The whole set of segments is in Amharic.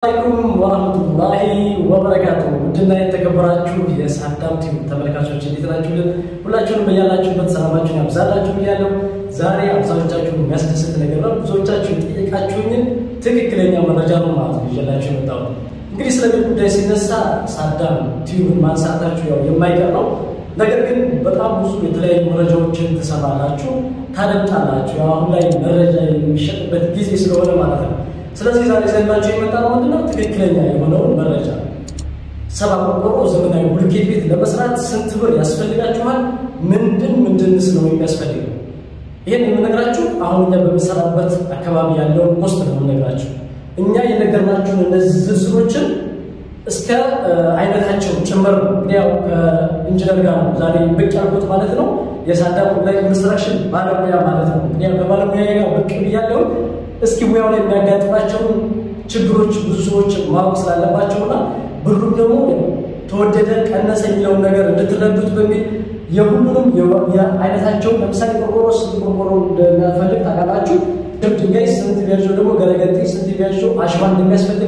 Assalamualaikum warahmatullahi wabarakatuh. Dina የተከበራችሁ የሳዳም ቲዩብ ተመልካቾች እንዴት ናችሁ? ሁላችሁንም በያላችሁበት ሰላማችሁ ያብዛላችሁ እያለሁ ዛሬ አብዛኞቻችሁ የሚያስደስት ነገር ነው። ብዙዎቻችሁ የጠየቃችሁኝ ትክክለኛ መረጃ ነው ማለት ነው ይዤላችሁ የመጣሁት። እንግዲህ ስለዚህ ጉዳይ ሲነሳ ሳዳም ቲዩብን ማንሳታችሁ ያው የማይቀር ነው። ነገር ግን በጣም ብዙ የተለያዩ መረጃዎችን ተሰማላችሁ፣ ታደምጣላችሁ። አሁን ላይ መረጃ የሚሸጥበት ጊዜ ስለሆነ ማለት ነው። ስለዚህ ዛሬ ዘንባቸው የመጣነው ምንድነው? ትክክለኛ የሆነውን መረጃ 7 ቆርቆሮ ዘመናዊ ብሎኬት ቤት ለመስራት ስንት ብር ያስፈልጋችኋል? ምንድንስ ነው የሚያስፈልገው? ይሄን የምነግራችሁ አሁን እኛ በምንሰራበት አካባቢ ያለውን ኮስት ነው የምነግራችሁ። እኛ የነገርናችሁን እነዚህ ዝርዝሮችን እስከ አይነታቸው ጭምር ያው ከኢንጂነር ጋር ነው ዛሬ ብቅ ያልኩት ማለት ነው። የሳዳም ኦንላይን ኮንስትራክሽን ባለሙያ ማለት ነው። ያው ባለሙያ ያው ብቅ ብያለሁ። እስኪ ሙያው ላይ የሚያጋጥማቸው ችግሮች ብዙ ሰዎች ማወቅ ስላለባቸውና ብሩ ደግሞ ተወደደ ቀነሰ የሚለውን ነገር እንድትረዱት በሚል የሁሉንም የአይነታቸው ለምሳሌ ቆርቆሮ ስንት ቆርቆሮ እንደሚያስፈልግ ታውቃላችሁ። ድንጋይ ስንት ቢያጆ ደግሞ ገለገጤ ስንት ቢያጆ አሸዋ እንደሚያስፈልግ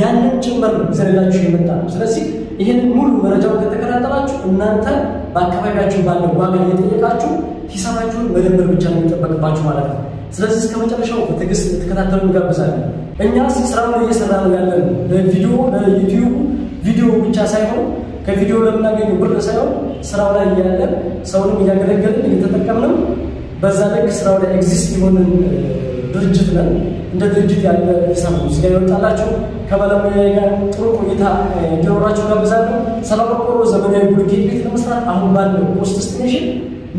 ያንን ጭምር ዘላችሁ የመጣ ነው። ስለዚህ ይሄን ሙሉ መረጃውን ከተከታተላችሁ እናንተ በአካባቢያችሁ ባለው ዋጋ እየጠየቃችሁ ሂሳባችሁን መደመር ብቻ ነው የሚጠበቅባችሁ ማለት ነው። ስለዚህ እስከ መጨረሻው በትዕግስት እንድትከታተሉ እንጋብዛለን። እኛ ስራውን እየሰራን ያለን ለቪዲዮ ለዩቲዩብ ቪዲዮ ብቻ ሳይሆን ከቪዲዮ ለምናገኘው ብር ሳይሆን ስራው ላይ ያለን ሰውንም እያገለገልን እየተጠቀምን በዛ ልክ ስራው ላይ ኤግዚስት የሆነ ድርጅት ነን። እንደ ድርጅት ያለ ሂሳብ እዚህ ጋር ይወጣላችሁ። ከባለሙያ ጋር ጥሩ ቆይታ እንዲኖራችሁ እንጋብዛለን። 7 ቆርቆሮ ዘመናዊ ብሎኬት ቤት ለመስራት አሁን ባለው ኮስት ኤስቲሜሽን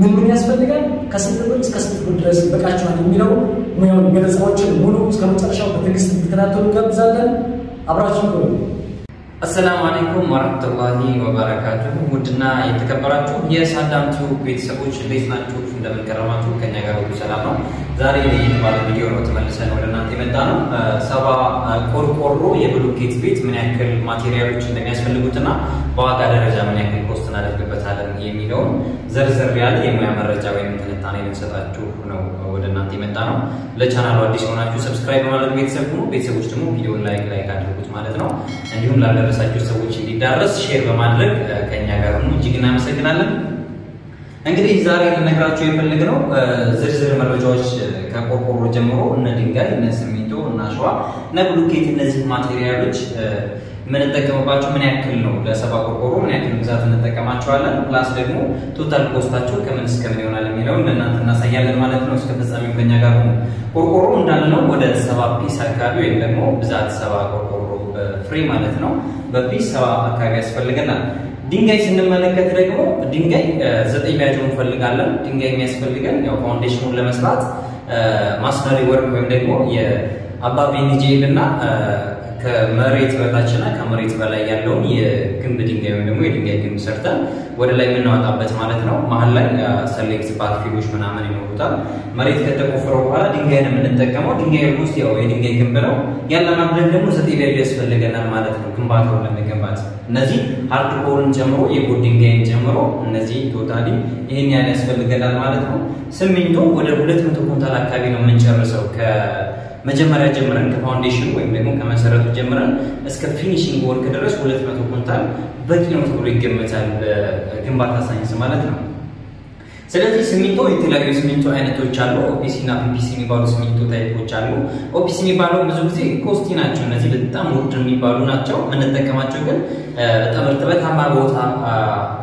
ምን ያስፈልጋል፣ ከስንት ብር እስከ ስንት ብር ድረስ ይበቃችኋል የሚለው ሙያውን ገለጻዎችን ሙሉ እስከ መጨረሻው በትዕግስት እንድትከታተሉ እንጋብዛለን። አብራችሁ ቆዩ። አሰላሙ አለይኩም ወራህመቱላሂ ወበረካቱሁ። ውድና የተከበራችሁ የሳዳም ቲዩብ ቤተሰቦች እንዴት ናችሁ? እንደምን ከረማችሁ? ከኛ ጋር ሁሉ ሰላም ነው። ዛሬ የተባለ ቪዲዮ ነው ተመልሰን ወደ እናንተ የመጣ ነው። 7 ቆርቆሮ የብሎኬት ቤት ምን ያክል ማቴሪያሎች እንደሚያስፈልጉትና በዋጋ ደረጃ ምን ያክል ኮስት እናደርግበታለን የሚለው ዘርዘር ያለ የሙያ መረጃ ወይም ትንታኔ ልንሰጣችሁ ነው ወደ እናንተ የመጣ ነው። ለቻናሉ አዲስ ሆናችሁ ሰብስክራይብ በማድረግ ቤተሰብ ሁኑ። ቤተሰቦች ደግሞ ቪዲዮውን ላይክ አድርጉት ማለት ነው። እንዲሁም ለደረሳችሁ ሰዎች እንዲዳረስ ሼር በማድረግ ከኛ ጋር ሁኑ። እጅግ እናመሰግናለን። እንግዲህ ዛሬ ልነግራችሁ የፈለግነው ዝርዝር መረጃዎች ከቆርቆሮ ጀምሮ እነ ድንጋይ እነ ሲሚንቶ እና አሸዋ እና ብሎኬት እነዚህ ማቴሪያሎች የምንጠቀምባቸው ምን ያክል ነው፣ ለ7 ቆርቆሮ ምን ያክል ብዛት እንጠቀማቸዋለን፣ ፕላስ ደግሞ ቶታል ኮስታቸው ከምን እስከ ምን ይሆናል የሚለውን ለእናንተ እናሳያለን ማለት ነው። እስከ ፍጻሜው ከኛ ጋር ሁኑ። ቆርቆሮ እንዳልነው ወደ 7 ፒስ አካባቢ ወይም ደግሞ ብዛት 7 ቆርቆሮ ፍሬ ማለት ነው በፒስ 7 አካባቢ ያስፈልገናል። ድንጋይ ስንመለከት ደግሞ ድንጋይ 9 ቢያጆ እንፈልጋለን። ድንጋይ የሚያስፈልገን ያው ፋውንዴሽኑን ለመስራት ማስነሪ ወርክ ወይም ደግሞ የአባቬኒጄልና ከመሬት በታችና ከመሬት በላይ ያለውን የግንብ ድንጋይ ወይም ደግሞ የድንጋይ ግንብ ሰርተን ወደ ላይ የምናወጣበት ማለት ነው። መሀል ላይ ሰሌክት ፓርቲሎች ምናምን ይኖሩታል። መሬት ከተቆፈረው በኋላ ድንጋይ ነው የምንጠቀመው። ድንጋይ ውስጥ ያው የድንጋይ ግንብ ነው ያለን። አብረን ደግሞ 9 ቢያጆ ያስፈልገናል ማለት ነው ግንባታውን ለመገንባት። እነዚህ ሃርድ ኮርን ጨምሮ የቦርድ ድንጋይን ጨምሮ እነዚህ ቶታሊ ይሄን ያህል ያስፈልገናል ማለት ነው። ሲሚንቶ ወደ 200 ኩንታል አካባቢ ነው የምንጨርሰው መጀመሪያ ጀምረን ከፋውንዴሽን ወይም ደግሞ ከመሰረቱ ጀምረን እስከ ፊኒሺንግ ወርክ ድረስ 200 ኩንታል በቂ ነው ተብሎ ይገመታል በግንባታ ሳይንስ ማለት ነው። ስለዚህ ሲሚንቶ የተለያዩ ሲሚንቶ አይነቶች አሉ። ኦፒሲ እና ፒፒሲ የሚባሉ ሲሚንቶ ታይፖች አሉ። ኦፒሲ የሚባለው ብዙ ጊዜ ኮስቲ ናቸው። እነዚህ በጣም ውድ የሚባሉ ናቸው። የምንጠቀማቸው ግን በጣም እርጥበታማ ቦታ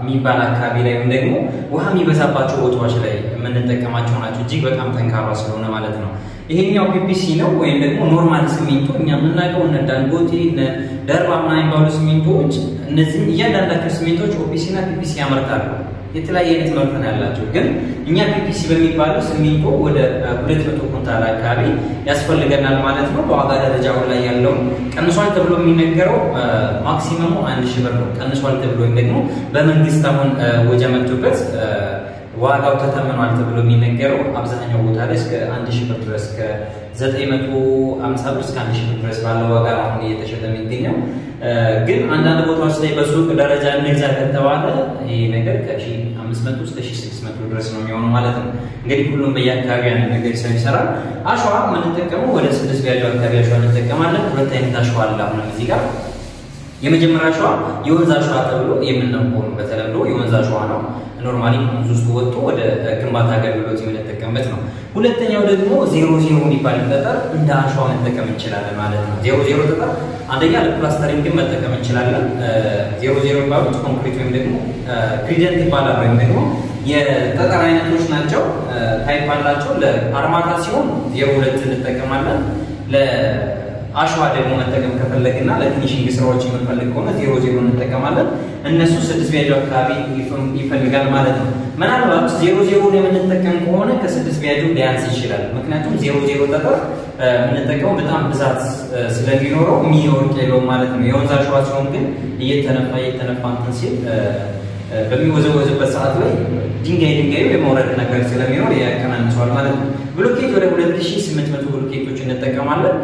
የሚባል አካባቢ ላይ ወይም ደግሞ ውሃ የሚበዛባቸው ቦታዎች ላይ የምንጠቀማቸው ናቸው። እጅግ በጣም ጠንካራ ስለሆነ ማለት ነው። ይሄኛው ፒፒሲ ነው ወይም ደግሞ ኖርማል ሲሚንቶ እኛ የምናውቀው እነ ዳንጎቴ እነ ደርባ ምናምን የሚባሉ ሲሚንቶዎች፣ እነዚህ እያንዳንዳቸው ሲሚንቶዎች ኦፒሲ እና ፒፒሲ ያመርታሉ። የተለያየ አይነት መልክ ነው ያላቸው። ግን እኛ ፒፒሲ በሚባለው ሲሚንቶ ወደ 200 ኩንታል አካባቢ ያስፈልገናል ማለት ነው። በዋጋ ደረጃው ላይ ያለው ቀንሷል ተብሎ የሚነገረው ማክሲመሙ 1000 ብር ነው። ቀንሷል ተብሎ ደግሞ በመንግስት አሁን ወጀ መጥቶበት ዋጋው ተተመኗል ተብሎ የሚነገረው አብዛኛው ቦታ ላይ እስከ 1000 ብር ድረስ ከ950 ብር እስከ 1000 ብር ድረስ ባለው ዋጋ አሁን እየተሸጠ የሚገኘው ግን አንዳንድ ቦታዎች ላይ በሱቅ ደረጃ እንደዛ ከተባለ ይሄ ነገር ከ1500 እስከ 1600 ድረስ ነው የሚሆነው ማለት ነው። እንግዲህ ሁሉም በየአካባቢው ያለ ነገር ይሰራል። አሸዋ የምንጠቀመው ወደ 6 ቢያጆ አካባቢ አሸዋ እንጠቀማለን። ሁለት አይነት አሸዋ አለ አሁን እዚህ ጋር የመጀመሪያው አሸዋ የወንዝ አሸዋ ተብሎ የምንነምቆ ነው። በተለምዶ የወንዝ አሸዋ ነው ኖርማሊ ሙዙስ ወጥቶ ወደ ግንባታ አገልግሎት የምንጠቀምበት ነው። ሁለተኛው ደግሞ 00 የሚባል ጠጠር እንደ አሸዋ መጠቀም እንችላለን ማለት ነው። 00 ጠጠር አንደኛ ለፕላስተሪንግ መጠቀም እንችላለን። 00 ባብ ኮንክሪት ወይም ደግሞ ግሪደንት ይባላል ወይም ደግሞ የጠጠር አይነቶች ናቸው። ታይፕ አላቸው። ለአርማታ ሲሆን 02 እንጠቀማለን። አሸዋ ደግሞ መጠቀም ከፈለግና ለፊኒሺንግ ስራዎች የምንፈልግ ከሆነ 00 እንጠቀማለን። እነሱ 6 ቢያጆ አካባቢ ይፈልጋል ማለት ነው። ምናልባት 00 ላይ የምንጠቀም ከሆነ ከ6 ቢያጆ ሊያንስ ይችላል። ምክንያቱም 00 ጠጠር የምንጠቀመው በጣም ብዛት ስለሚኖረው የሚወርቅ የለውም ማለት ነው። የወንዝ አሸዋ ሲሆን ግን እየተነፋ ሲል በሚወዘወዝበት ሰዓት ላይ ድንጋዩ የመውረድ ነገር ስለሚኖር ያቀናንሰዋል ማለት ነው። ብሎኬት ወደ 2800 ብሎኬቶች እንጠቀማለን።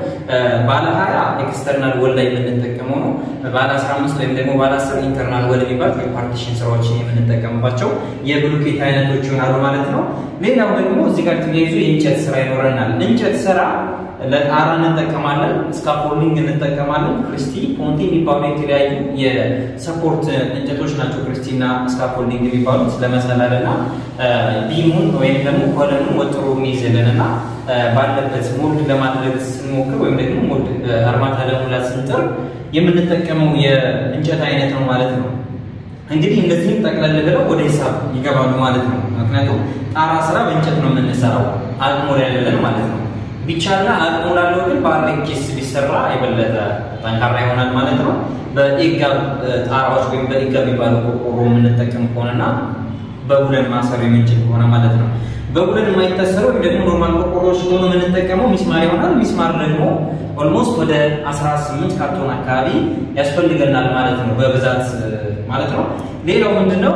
ባለ 20 ኤክስተርናል ወል ላይ የምንጠቀመው ነው። ባለ 15 ወይም ደግሞ ባለ 10 ኢንተርናል ወል የሚባል ፓርቲሽን ስራዎችን የምንጠቀምባቸው የብሎኬት አይነቶች ይሆናሉ ማለት ነው። ሌላው ደግሞ እዚህ ጋር ተያይዞ የእንጨት ስራ ይኖረናል። እንጨት ስራ ለጣራ እንጠቀማለን። ስካፎልዲንግ እንጠቀማለን። ክሪስቲ ፖንቲ የሚባሉ የተለያዩ የሰፖርት እንጨቶች ናቸው። ክሪስቲና ስካፎልዲንግ የሚባሉት ለመሰላልና ቢሙን ወይም ደግሞ ኮለኑን ወጥሮ የሚይዝልንና ባለበት ሞልድ ለማድረግ ስንሞክር ወይም ደግሞ ሞልድ አርማታ ለመሙላት ስንጥር የምንጠቀመው የእንጨት አይነት ነው ማለት ነው። እንግዲህ እንደዚህ ጠቅለል ብለው ወደ ሂሳብ ይገባሉ ማለት ነው። ምክንያቱም ጣራ ስራ በእንጨት ነው የምንሰራው አቅሙ ላይ ያለን ማለት ነው። ቢቻልና አቅሙ ላለው ግን ባለክስ ቢሰራ አይበለጠ ጠንካራ ይሆናል ማለት ነው። በኢጋብ ጣራዎች ወይም በኢጋብ ይባሉ ቆቆሮ የምንጠቀም ከሆነና በቡለን ማሰር የምንችል ከሆነ ማለት ነው። በቡለን የማይታሰሩ ደግሞ ኖርማል ቆቆሮዎች ሆኖ የምንጠቀመው ሚስማር ይሆናል። ሚስማር ደግሞ ኦልሞስት ወደ 18 ካርቶን አካባቢ ያስፈልገናል ማለት ነው በብዛት ማለት ነው። ሌላው ምንድነው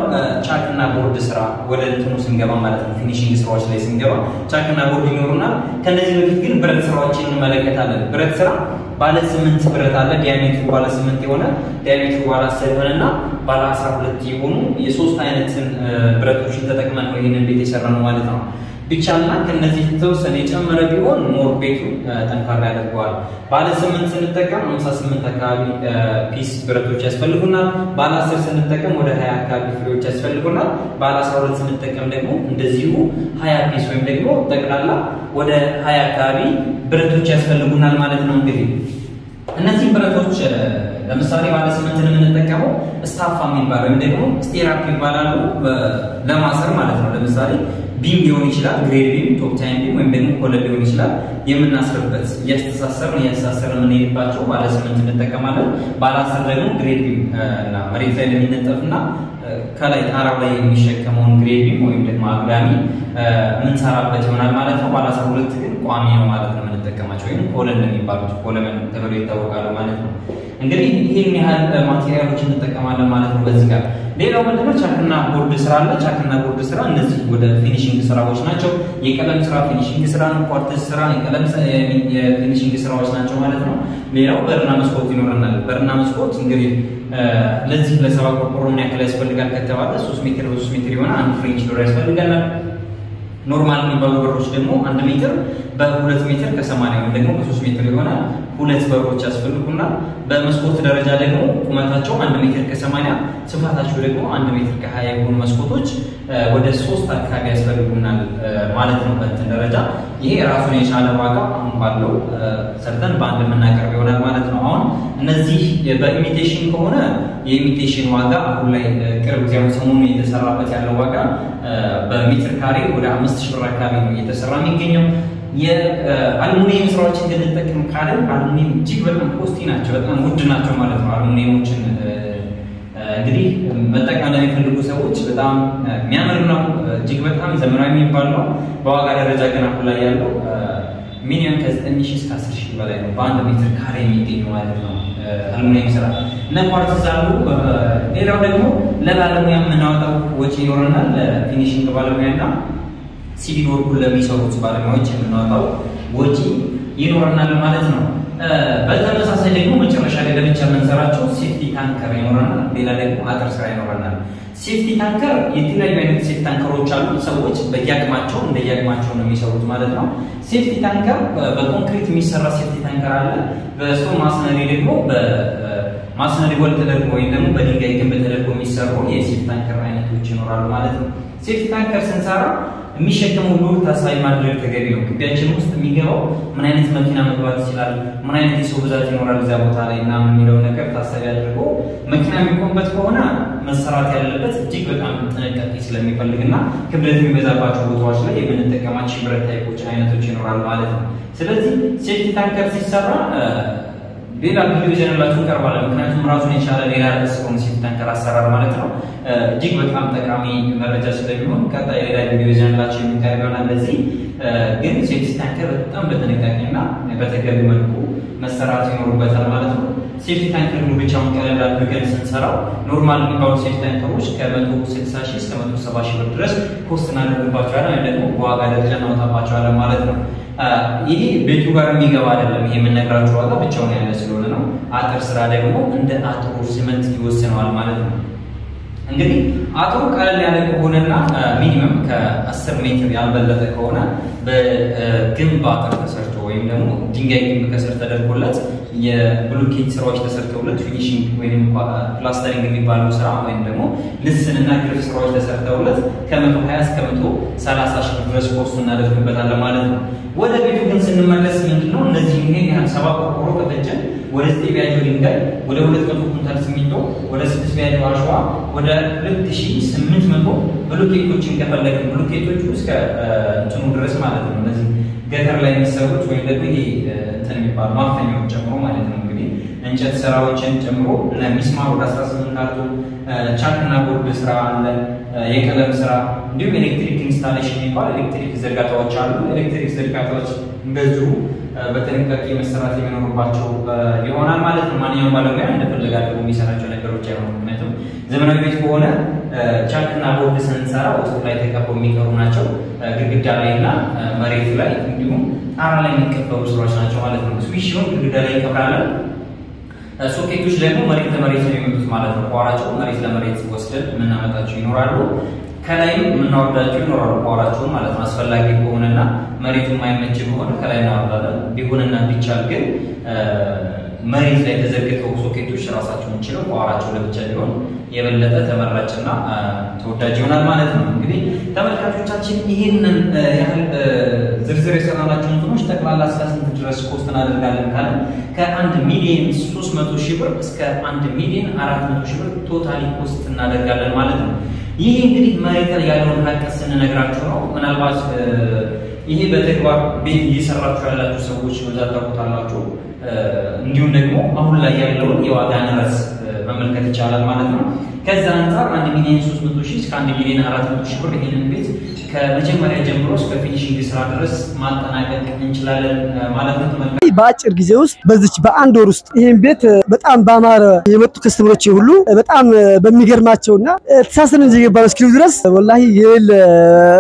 ቻክና ቦርድ ስራ ወደ እንትኑ ስንገባ ማለት ነው። ፊኒሺንግ ስራዎች ላይ ስንገባ ቻክና ቦርድ ይኖርናል። ከነዚህ በፊት ግን ብረት ስራዎችን እንመለከታለን። ብረት ስራ ባለ 8 ብረት አለ። ዲያሜትሩ ባለ 8 የሆነ ዲያሜትሩ ባለ 10 የሆነና ባለ 12 የሆኑ የሶስት አይነትን ብረቶችን ተጠቅመን ነው ይሄንን ቤት የሰራነው ማለት ነው። ብቻና ከነዚህ ተወሰነ የጨመረ ቢሆን ሞር ቤቱ ጠንካራ ያደርገዋል። ባለ 8 ስንጠቀም 58 አካባቢ ፒስ ብረቶች ያስፈልጉናል። ባለ 10 ስንጠቀም ወደ 20 አካባቢ ፍሬዎች ያስፈልጉናል። ባለ 12 ስንጠቀም ደግሞ እንደዚሁ 20 ፒስ ወይም ደግሞ ጠቅላላ ወደ 20 አካባቢ ብረቶች ያስፈልጉናል ማለት ነው። እንግዲህ እነዚህ ብረቶች ለምሳሌ ባለ 8 የምንጠቀመው ስታፋ የሚባል ወይም ደግሞ ስቴራፕ ይባላል ለማሰር ማለት ነው። ለምሳሌ ቢም ሊሆን ይችላል። ግሬድ ቢም፣ ቶፕ ታይም ቢም ወይም ደግሞ ኮለል ሊሆን ይችላል። የምናስርበት እያስተሳሰርን የምንሄድባቸው ባለ 8 እንጠቀማለን። ባለ 10 ደግሞ ግሬድ ቢም እና መሬት ላይ የሚነጠፍና ከላይ ጣራው ላይ የሚሸከመውን ግሬድ ቢም ወይም ደግሞ አግዳሚ ምንሰራበት ይሆናል ማለት ነው። ባለ 12 ግን ቋሚ ነው ማለት ነው የምንጠቀማቸው ወይም ኮለል የሚባሉት ኮለመን ተብሎ ይታወቃል ማለት ነው። እንግዲህ ይሄን ያህል ማቴሪያሎችን እንጠቀማለን ማለት ነው በዚህ ጋር። ሌላው ምንድነው ቻክና ቦርድ ስራ አለ። ቻክና ቦርድ ስራ እነዚህ ወደ ፊኒሺንግ ስራዎች ናቸው። የቀለም ስራ ፊኒሺንግ ስራ ነው። ኳርትዝ ስራ የቀለም የፊኒሺንግ ስራዎች ናቸው ማለት ነው። ሌላው በርና መስኮት ይኖረናል። በርና መስኮት እንግዲህ ለዚህ ለሰባ ቆርቆሮ ምን ያክል ያስፈልጋል ከተባለ 3 ሜትር የሆነ አንድ ፍሬንች ዶር ያስፈልገናል። ኖርማል የሚባሉ በሮች ደግሞ 1 ሜትር በ2 ሜትር ከ80 ወይም ደግሞ በ3 ሜትር የሆነ ሁለት በሮች ያስፈልጉና በመስኮት ደረጃ ደግሞ ቁመታቸው 1 ሜትር ከ80 ስፋታቸው ደግሞ 1 ሜትር ከ20 የሆኑ መስኮቶች ወደ 3 አካባቢ ያስፈልጉናል ማለት ነው በእንትን ደረጃ። ይሄ ራሱን የቻለ ዋጋ አሁን ባለው ሰርተን በአንድ መናቀር ይሆናል ማለት ነው። አሁን እነዚህ በኢሚቴሽን ከሆነ የኢሚቴሽን ዋጋ አሁን ላይ ቅርብ ጊዜ ሰሞኑን የተሰራበት ያለው ዋጋ በሜትር ካሬ ወደ 5000 ብር አካባቢ ነው እየተሰራ የሚገኘው። የአሉሚኒየም ስራዎችን እንጠቀም ካለን አሉሚኒየም እጅግ በጣም ኮስቲ ናቸው፣ በጣም ውድ ናቸው ማለት ነው። አሉሚኒየሞችን እንግዲህ መጠቀም ለሚፈልጉ ሰዎች በጣም የሚያምር ነው። እጅግ በጣም ዘመናዊ የሚባል ነው። በዋጋ ደረጃ ገና ሁላ ያለው ሚኒመም ከ9 ሺህ እስከ 10 ሺህ በላይ ነው በአንድ ሜትር ካሬ የሚገኘው ማለት ነው አልሙኒየም ስራ እና ኳርትዝ አሉ። ሌላው ደግሞ ለባለሙያ የምናወጣው ወጪ ይኖርናል። ለፊኒሺንግ ባለሙያና ሲቪል ወርኩን ለሚሰሩት ባለሙያዎች የምናወጣው ወጪ ይኖርናል ማለት ነው። በተመሳሳይ ደግሞ መጨረሻ ላይ ለብቻ የምንሰራቸው ሴፍቲ ታንከር ይኖርናል። ሌላ ደግሞ አጥር ስራ ይኖርናል። ሴፍቲ ታንከር የተለያዩ አይነት ሴፍቲ ታንከሮች አሉ። ሰዎች በያቅማቸው እንደያቅማቸው ነው የሚሰሩት ማለት ነው። ሴፍቲ ታንከር በኮንክሪት የሚሰራ ሴፍቲ ታንከር አለ። በሶ ማስነሪ ደግሞ በማስነሪ ወል ተደርጎ ወይም ደግሞ በድንጋይ ግንብ ተደርጎ የሚሰሩ የሴፍቲ ታንከር አይነቶች ይኖራሉ ማለት ነው። ሴፍቲ ታንከር ስንሰራ የሚሸከመው ሎድ ታሳቢ ማድረግ ተገቢ ነው። ግቢያችን ውስጥ የሚገባው ምን አይነት መኪና መግባት ይችላል፣ ምን አይነት የሰው ብዛት ይኖራል እዚያ ቦታ ላይ እና ምን የሚለው ነገር ታሳቢ አድርጎ መኪና የሚቆምበት ከሆነ መሰራት ያለበት እጅግ በጣም ጥንቃቄ ስለሚፈልግና ክብደት የሚበዛባቸው ቦታዎች ላይ የምንጠቀማቸው ብረት ታይፖች አይነቶች ይኖራሉ ማለት ነው። ስለዚህ ሴፍቲ ታንከር ሲሰራ ሌላ ቪዲዮ ጀነራላችሁ ቀርባለሁ። ምክንያቱም ራሱን የቻለ ሌላ ስፖን ሴፍቲ ታንከር አሰራር ማለት ነው እጅግ በጣም ጠቃሚ መረጃ ስለሚሆን ቀጣይ ሌላ ቪዲዮ ጀነራላችሁ የሚቀርብ ይሆናል። ለዚህ ግን ሴፍቲ ታንከር በጣም በጥንቃቄና በተገቢ መልኩ መሰራት ይኖርበታል ማለት ነው። ሴፍቲ ታንከር ብቻውን ቀለል አድርገን ስንሰራው ኖርማል የሚባሉ ሴፍቲ ታንከሮች ከ160 ሺህ እስከ 170 ሺህ ብር ድረስ ኮስት እናደርግባቸዋለን ወይም ደግሞ በዋጋ ደረጃ እናወጣባቸዋለን ማለት ነው። ይሄ ቤቱ ጋር የሚገባ አይደለም። ይሄ የምንነግራችሁ ዋጋ ብቻውን ያለ ስለሆነ ነው። አጥር ስራ ደግሞ እንደ አጥሩ ሲመንት ይወሰናል ማለት ነው። እንግዲህ አጥሩ ቀለል ያለ ከሆነና ሚኒመም ከ10 ሜትር ያልበለጠ ከሆነ በግንብ አጥር ተሰርቶ ወይም ደግሞ ድንጋይ ግንብ ከስር ተደርጎለት የብሎኬት ስራዎች ተሰርተውለት ፊኒሺንግ ወይንም ፕላስተሪንግ የሚባለው ስራ ወይም ደግሞ ልስንና ግርፍ ስራዎች ተሰርተውለት ከ120 እስከ 130 ሺህ ድረስ ኮስት እናደርግበታለን ማለት ነው። ወደ ቤቱ ግን ስንመለስ ምንድነው እነዚህ ይሄን 70 ቆርቆሮ ከተጨን ወደ 9 ቢያጆ ድንጋይ ወደ 200 ኩንታል ሲሚንቶ ወደ 6 ቢያጆ አሸዋ ወደ 2800 ብሎኬቶችን ከፈለግን ብሎኬቶቹ እስከ እንትኑ ድረስ ማለት ነው እነዚህ ገጠር ላይ የሚሰሩት ወይ ደግሞ እንትን የሚባል ማፈኛዎች ጨምሮ ማለት ነው። እንግዲህ እንጨት ስራዎችን ጨምሮ ለሚስማር ወደ 18 ካርቶን ቻክና ቦርድ ስራ አለ፣ የቀለም ስራ እንዲሁም ኤሌክትሪክ ኢንስታሌሽን የሚባል ኤሌክትሪክ ዝርጋታዎች አሉ። ኤሌክትሪክ ዝርጋታዎች እንደዚሁ በጥንቃቄ መሰራት የሚኖርባቸው ይሆናል ማለት ነው። ማንኛውም ባለሙያ እንደፈለገ አድርጎ የሚሰራቸው ነገሮች አይሆኑም። ምክንያቱም ዘመናዊ ቤት ከሆነ ቻክና ቦርድ ስንሰራ ውስጡ ላይ ተቀበው የሚቀሩ ናቸው። ግድግዳ ላይና መሬት ላይ እንዲሁም ጣራ ላይ የሚቀበሩ ስራዎች ናቸው ማለት ነው። ስዊሽ ሲሆን ግድግዳ ላይ ይቀብራለን። ሶኬቶች ደግሞ መሬት ለመሬት ነው የሚመጡት ማለት ነው። ቋራቸው መሬት ለመሬት ወስደን የምናመጣቸው ይኖራሉ። ከላይም የምናወርዳቸው ይኖራሉ ቋራቸውን ማለት ነው። አስፈላጊ ከሆነና መሬቱ የማይመች ከሆነ ከላይ እናወርዳለን። ቢሆንና ቢቻል ግን መሬት ላይ ተዘግተው ሶኬቶች ራሳቸውን ችለው ቋራቸው ለብቻ ቢሆን የበለጠ ተመራጭና ተወዳጅ ይሆናል ማለት ነው። እንግዲህ ተመልካቾቻችን ይሄንን ያህል ዝርዝር የሰራናቸው እንትኖች ጠቅላላ እስከ ስንት ድረስ ኮስት እናደርጋለን ካለ ከ1,300,000 ብር እስከ 1,400,000 ብር ቶታሊ ኮስት እናደርጋለን ማለት ነው። ይሄ እንግዲህ መሬት ላይ ያለውን ሀቅ ስንነግራችሁ ነው። ምናልባት ይሄ በተግባር ቤት እየሰራችሁ ያላችሁ ሰዎች በብዛት ታውቁታላችሁ። እንዲሁም ደግሞ አሁን ላይ ያለውን የዋጋ ንረት መመልከት ይቻላል ማለት ነው። ከዛ አንፃር 1,300,000 እስከ 1,400,000 ብር ይሄንን ቤት ከመጀመሪያ ጀምሮ እስከ ፊኒሺንግ ስራ ድረስ ማጠናቀቅ እንችላለን ማለት ነው። በአጭር ጊዜ ውስጥ በዚች በአንድ ወር ውስጥ ይሄን ቤት በጣም ባማረ የመጡ ከስተምሮች ሁሉ በጣም በሚገርማቸውና ተሳሰነን ይገባል እስኪሉ ድረስ والله የሌለ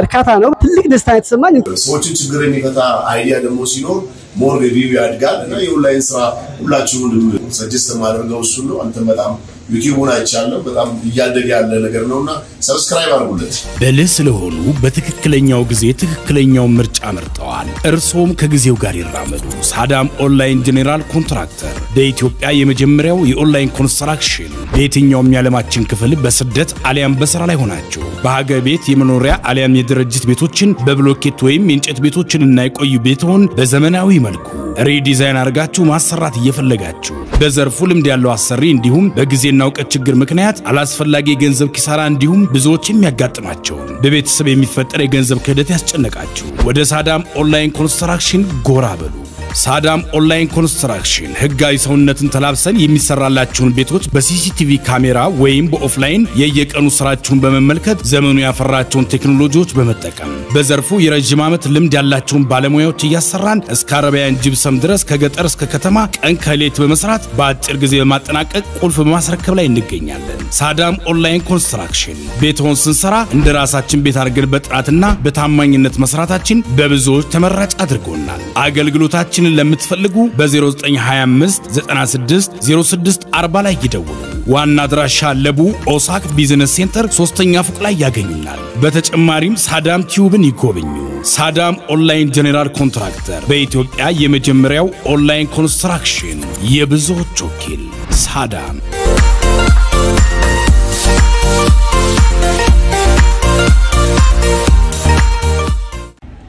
እርካታ ነው። ትልቅ ደስታ የተሰማኝ ሰዎችን ችግር የሚፈታ አይዲያ ደግሞ ሲኖር ሞር ሪቪው ያድጋል እና የኦንላይን ስራ ሁላችሁም ሰጀስት ማድረጋው ሁሉ አንተ በጣም ዩቲዩብን አይቻለሁ በጣም እያደገ ያለ ነገር ነውና ሰብስክራይብ አድርጉለት። ብልህ ስለሆኑ በትክክለኛው ጊዜ ትክክለኛው ምርጫ መርጠዋል። እርሶም ከጊዜው ጋር ይራመዱ። ሳዳም ኦንላይን ጄኔራል ኮንትራክተር በኢትዮጵያ የመጀመሪያው የኦንላይን ኮንስትራክሽን በየትኛውም ያለማችን ክፍል በስደት አሊያም በስራ ላይ ሆናችሁ በሀገር ቤት የመኖሪያ አሊያም የድርጅት ቤቶችን በብሎኬት ወይም የእንጨት ቤቶችንና የቆዩ ቤቶችን በዘመናዊ መልኩ ሪዲዛይን አድርጋችሁ ማሰራት እየፈለጋችሁ በዘርፉ ልምድ ያለው አሰሪ እንዲሁም በጊዜና ወቅት ችግር ምክንያት አላስፈላጊ ገንዘብ ኪሳራ እንዲሁም ብዙዎች የሚያጋጥማቸው በቤተሰብ የሚፈጠር የገንዘብ ክህደት ያስጨነቃችሁ ወደ ሳዳም ኦንላይን ኮንስትራክሽን ጎራ በሉ። ሳዳም ኦንላይን ኮንስትራክሽን ህጋዊ ሰውነትን ተላብሰን የሚሰራላችሁን ቤቶች በሲሲቲቪ ካሜራ ወይም በኦፍላይን የየቀኑ ስራችሁን በመመልከት ዘመኑ ያፈራቸውን ቴክኖሎጂዎች በመጠቀም በዘርፉ የረጅም ዓመት ልምድ ያላቸውን ባለሙያዎች እያሰራን እስከ አረቢያን ጅብሰም ድረስ ከገጠር እስከ ከተማ ቀን ከሌት በመስራት በአጭር ጊዜ በማጠናቀቅ ቁልፍ በማስረከብ ላይ እንገኛለን። ሳዳም ኦንላይን ኮንስትራክሽን ቤቶን ስንሰራ እንደራሳችን ቤት አድርገን በጥራትና በታማኝነት መስራታችን በብዙዎች ተመራጭ አድርጎናል። አገልግሎታችንን ለምትፈልጉ በ0925 96 06 40 ላይ ይደውሉ። ዋና አድራሻ ለቡ ኦሳክ ቢዝነስ ሴንተር 3ኛ ፎቅ ላይ ያገኙናል። በተጨማሪም ሳዳም ቲዩብን ይጎብኙ። ሳዳም ኦንላይን ጄኔራል ኮንትራክተር በኢትዮጵያ የመጀመሪያው ኦንላይን ኮንስትራክሽን የብዙዎች ወኪል ሳዳም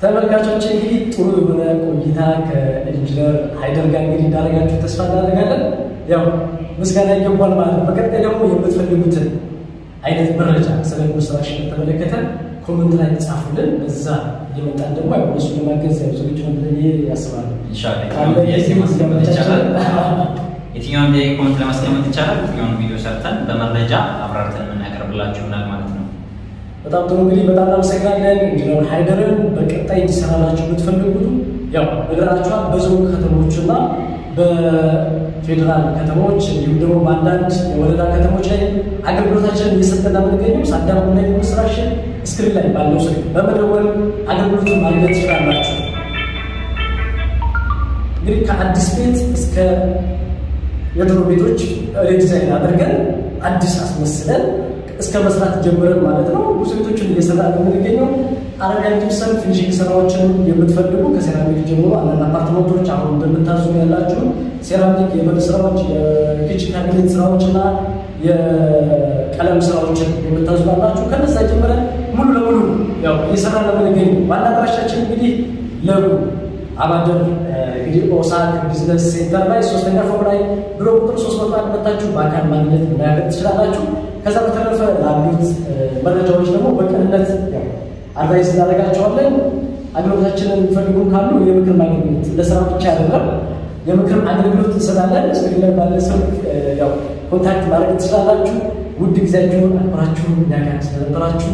ተመልካቾች እንግዲህ ጥሩ የሆነ ቆይታ ከኢንጂነር ሃይደር ጋር እንግዲህ ዳረጋችሁ ተስፋ እናደርጋለን። ያው ምስጋና ይገባል ማለት በቀጣይ ደግሞ የምትፈልጉት አይነት መረጃ ስለዚህ ኮንስትራክሽን ተመለከተ ኮሜንት ላይ ጻፉልን። በዛ እየመጣን ደግሞ አይወሱ ለማገዝ ያዘጋጁ እንደዚህ ያስባሉ ኢንሻአላህ ካለ የዚህ ማስቀመጥ ይቻላል። የትኛውን ኮሜንት ለማስቀመጥ ይቻላል። የትኛውን ቪዲዮ ሰርተን በመረጃ አብራርተን እናቀርብላችሁ ማለት ነው። በጣም ጥሩ እንግዲህ በጣም እናመሰግናለን ኢንጂነር ሃይደርን። በቀጣይ እንዲሰራላችሁ የምትፈልጉት ያው ነገራችኋል በዞን ከተሞችና በፌደራል ከተሞች እንዲሁም ደግሞ በአንዳንድ የወረዳ ከተሞች ላይ አገልግሎታችንን እየሰጠን የምንገኘው ሳዳም ኦንላይን ኮንስትራክሽን ስክሪን ላይ ባለው ስልክ በመደወል አገልግሎቱን ማግኘት ትችላላችሁ። እንግዲህ ከአዲስ ቤት እስከ የድሮ ቤቶች ሪዲዛይን አድርገን አዲስ አስመስለን እስከ መስራት ጀምረን ማለት ነው። ብዙ ቤቶችን እየሰራን የምንገኘው አረጋን ጅብሰም ፊኒሺንግ ስራዎችን የምትፈልጉ ከሴራሚክ ጀምሮ አንዳንድ አፓርትመንቶች አሁን እንደምታዙ ያላችሁ ሴራሚክ የበር ስራዎች፣ የኪችን ካቢኔት ስራዎችና የቀለም ስራዎችን የምታዙ ያላችሁ ከነዛ ጀምረን ሙሉ ለሙሉ ያው እየሰራን የምንገኘው ዋና አድራሻችን እንግዲህ ለቡ አባደር እንግዲህ ኦሳክ ቢዝነስ ሴንተር ላይ 3ኛ ፎቅ ላይ ብሎ ቁጥር 301 መታችሁ በአካል ማግኘት እንዳያገኝ ትችላላችሁ። ከዛ በተረፈ ላሉት መረጃዎች ደግሞ በቅንነት አድቫይስ እናደርጋቸዋለን። አገልግሎታችንን የሚፈልጉ ካሉ የምክር ማግኘት ለስራ ብቻ አይደለም የምክር አገልግሎት እንሰጣለን። ስክሪን ላይ ባለ ስልክ ያው ኮንታክት ማድረግ ትችላላችሁ። ውድ ጊዜያችሁን አክብራችሁ እኛ ጋር ስለነበራችሁ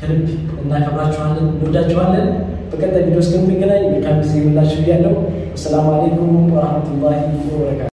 ከልብ እናከብራችኋለን፣ እንወዳችኋለን። በቀጣይ ቪዲዮ እስከምንገናኝ መልካም ጊዜ ይሁንላችሁ እያለሁ ሰላም አለይኩም ወራህመቱላሂ ወበረካቱ።